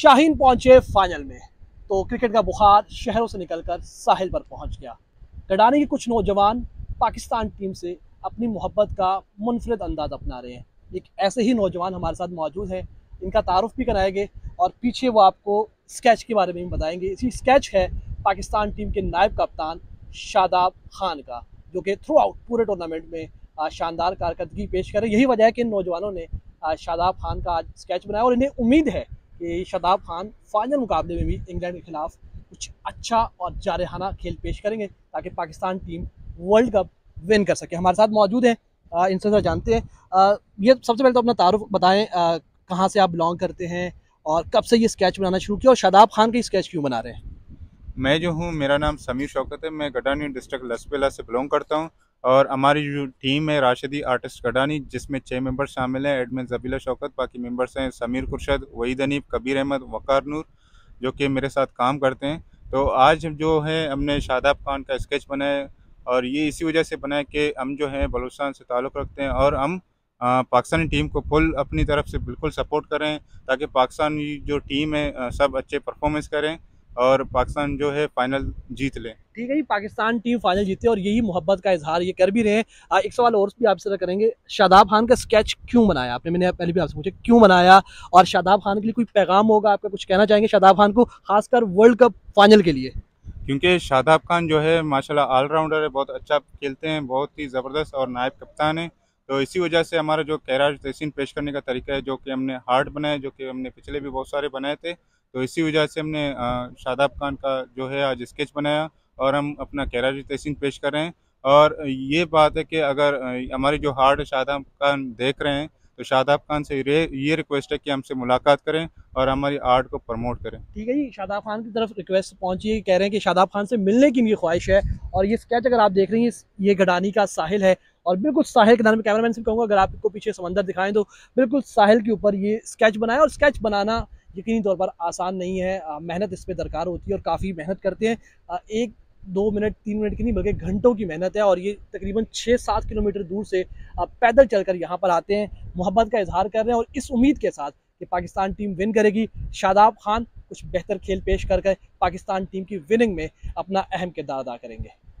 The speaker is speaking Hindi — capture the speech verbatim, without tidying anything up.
शाहीन पहुंचे फाइनल में तो क्रिकेट का बुखार शहरों से निकलकर साहिल पर पहुंच गया। गडानी के कुछ नौजवान पाकिस्तान टीम से अपनी मोहब्बत का मुनफरद अंदाज अपना रहे हैं। एक ऐसे ही नौजवान हमारे साथ मौजूद हैं, इनका तारुफ भी कराएंगे और पीछे वो आपको स्केच के बारे में भी बताएंगे। इसी स्केच है पाकिस्तान टीम के नायब कप्तान शादाब खान का, जो कि थ्रू आउट पूरे टूर्नामेंट में शानदार कारकर्दगी पेश करे। यही वजह है कि इन नौजवानों ने शादाब खान का आज स्केच बनाया और इन्हें उम्मीद है कि शादाब खान फाइनल मुकाबले में भी इंग्लैंड के खिलाफ कुछ अच्छा और जारहाना खेल पेश करेंगे ताकि Pakistan team world cup win कर सके। हमारे साथ मौजूद हैं, इनसे ज़रा जानते हैं। ये सबसे पहले तो अपना तारुफ बताएं, कहाँ से आप बिलोंग करते हैं और कब से ये स्केच बनाना शुरू किया और शादाब खान के स्केच क्यों बना रहे हैं? मैं जो हूँ, मेरा नाम समीर शौकत है। मैं गडानी डिस्ट्रिक्ट लसबेला से बिलोंग करता हूँ और हमारी जो टीम है राशिदी आर्टिस्ट गडानी, जिसमें छः मेंबर शामिल हैं। एडमिन जबीला शौकत, बाकी मेंबर्स हैं समीर खुर्शद, वहीदनीब, कबीर अहमद, वक़ार नूर, जो कि मेरे साथ काम करते हैं। तो आज जो है हमने शादाब खान का स्केच बनाया और ये इसी वजह से बनाया कि हम जो है बलूचिस्तान से ताल्लुक़ रखते हैं और हम पाकिस्तानी टीम को फुल अपनी तरफ से बिल्कुल सपोर्ट करें ताकि पाकिस्तानी जो टीम है सब अच्छे परफॉर्मेंस करें और पाकिस्तान जो है फाइनल जीत ले। ठीक है, पाकिस्तान टीम फाइनल जीते और यही मोहब्बत का इजहार ये कर भी रहे हैं। एक सवाल और भी आपसे करेंगे, शादाब खान का स्केच क्यों बनाया आपने? मैंने पहले भी आपसे पूछा क्यों बनाया, और शादाब खान के लिए कोई पैगाम होगा आपका, कुछ कहना चाहेंगे शादाब खान को खासकर वर्ल्ड कप फाइनल के लिए? क्योंकि शादाब खान जो है माशाल्लाह ऑलराउंडर है, बहुत अच्छा खेलते हैं, बहुत ही ज़बरदस्त और नायब कप्तान है। तो इसी वजह से हमारा जो कैराज तहसीन पेश करने का तरीका है, जो कि हमने हार्ट बनाए, जो कि हमने पिछले भी बहुत सारे बनाए थे, तो इसी वजह से हमने शादाब खान का जो है आज स्केच बनाया और हम अपना कैराज तहसीन पेश कर रहे हैं। और ये बात है कि अगर हमारी जो हार्ट शादाब खान देख रहे हैं तो शादाब खान से ये रिक्वेस्ट है कि हमसे मुलाकात करें और हमारी आर्ट को प्रमोट करें। ठीक है जी, शादाब खान की तरफ रिक्वेस्ट पहुंची है, कह रहे हैं कि शादाब खान से मिलने की मेरी ख्वाहिश है। और ये स्केच अगर आप देख रही हैं, ये गडानी का साहिल है और बिल्कुल साहिल के किनारे, कैमरामैन से कहूँगा अगर आपको पीछे समंदर दिखाएं तो बिल्कुल साहिल के ऊपर ये स्केच बनाएं। और स्केच बनाना यकीनी तौर पर आसान नहीं है, मेहनत इस पर दरकार होती है और काफ़ी मेहनत करते हैं। एक दो मिनट तीन मिनट की नहीं बल्कि घंटों की मेहनत है और ये तकरीबन छः सात किलोमीटर दूर से पैदल चलकर यहाँ पर आते हैं, मोहब्बत का इजहार कर रहे हैं और इस उम्मीद के साथ कि पाकिस्तान टीम विन करेगी। शादाब खान कुछ बेहतर खेल पेश करके पाकिस्तान टीम की विनिंग में अपना अहम किरदार अदा करेंगे।